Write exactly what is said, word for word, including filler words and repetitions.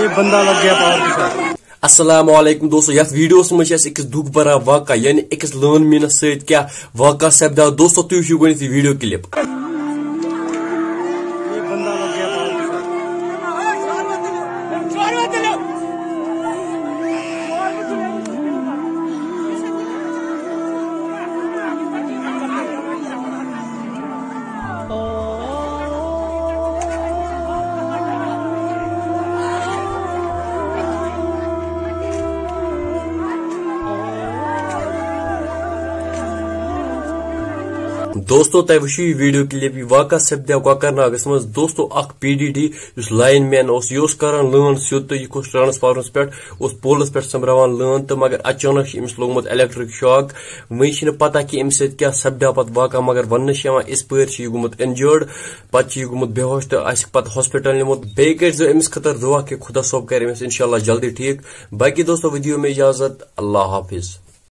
ये बंदा लग गया पावर के साथ। अस्सलाम वालेकुम दोस्तों, यस वीडियोस में अस एक दुख भरा वाक़ा यानी अकिस लॉन मीनस सहित क्या वाक़ा सपदा दोस्तों, तुम वुचो गो वीडियो क्लिप। दोस्तों तय वुचो यह वीडियो क्लिप। यह वाक़ा सपद कोकर नागस मज दोस्तों अख पी डी डी उस लाइन मैन उस यह करान लॉन सियोद तो यह कोस ट्रांसफार्मर्स पेट उस पोलस पेट संभरावान लॉन तो मगर अचानक अमिस लोगमुत इलेक्ट्रिक शॉक। वहीं छिन पता कि अमि सत क्या सपद पत वाक़ा, मगर वन छ यवान इस पर छ यह गुमुत इंजर्ड पत छ यह गुमुत बेहोश तो अस पत हॉस्पिटल निमुत। बे करो अमिस खतर दुआ कि खुदा सोब करे अमिस इंशाअल्लाह जल्दी ठीक। बाकी दोस्तों वीडियो में इजाजत, अल्लाह हाफिज।